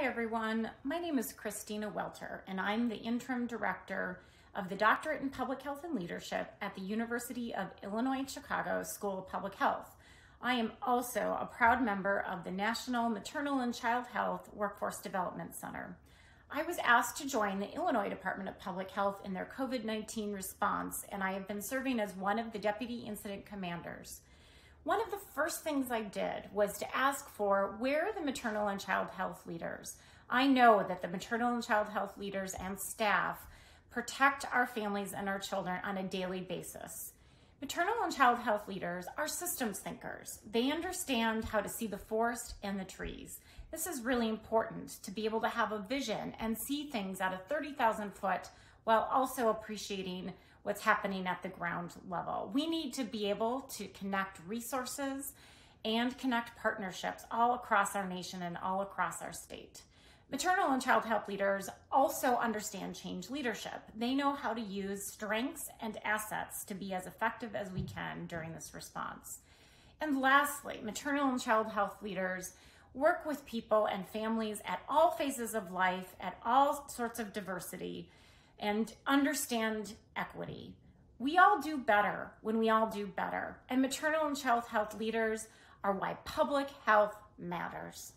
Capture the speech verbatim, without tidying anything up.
Hi everyone, my name is Christina Welter and I'm the Interim Director of the Doctorate in Public Health and Leadership at the University of Illinois Chicago School of Public Health. I am also a proud member of the National Maternal and Child Health Workforce Development Center. I was asked to join the Illinois Department of Public Health in their COVID nineteen response, and I have been serving as one of the Deputy Incident Commanders. One of the first things I did was to ask for, where are the maternal and child health leaders? I know that the maternal and child health leaders and staff protect our families and our children on a daily basis. Maternal and child health leaders are systems thinkers. They understand how to see the forest and the trees. This is really important to be able to have a vision and see things at a thirty thousand foot while also appreciating what's happening at the ground level. We need to be able to connect resources and connect partnerships all across our nation and all across our state. Maternal and child health leaders also understand change leadership. They know how to use strengths and assets to be as effective as we can during this response. And lastly, maternal and child health leaders work with people and families at all phases of life, at all sorts of diversity, and understand equity. We all do better when we all do better. And maternal and child health leaders are why public health matters.